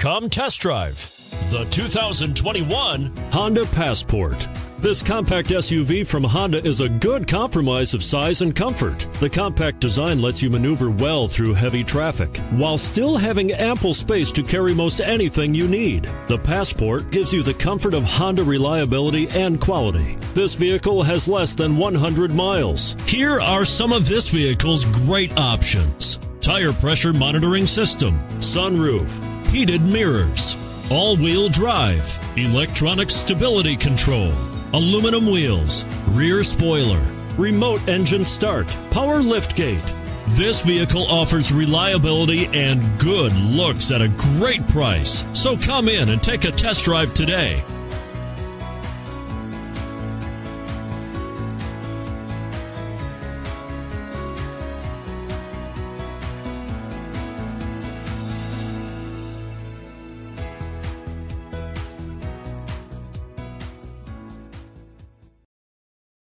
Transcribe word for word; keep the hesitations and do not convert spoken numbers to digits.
Come test drive the two thousand twenty-one Honda Passport. This compact S U V from Honda is a good compromise of size and comfort. The compact design lets you maneuver well through heavy traffic, while still having ample space to carry most anything you need. The Passport gives you the comfort of Honda reliability and quality. This vehicle has less than one hundred miles. Here are some of this vehicle's great options. Tire pressure monitoring system, sunroof, heated mirrors, all-wheel drive, electronic stability control, aluminum wheels, rear spoiler, remote engine start, power liftgate. This vehicle offers reliability and good looks at a great price. So come in and take a test drive today.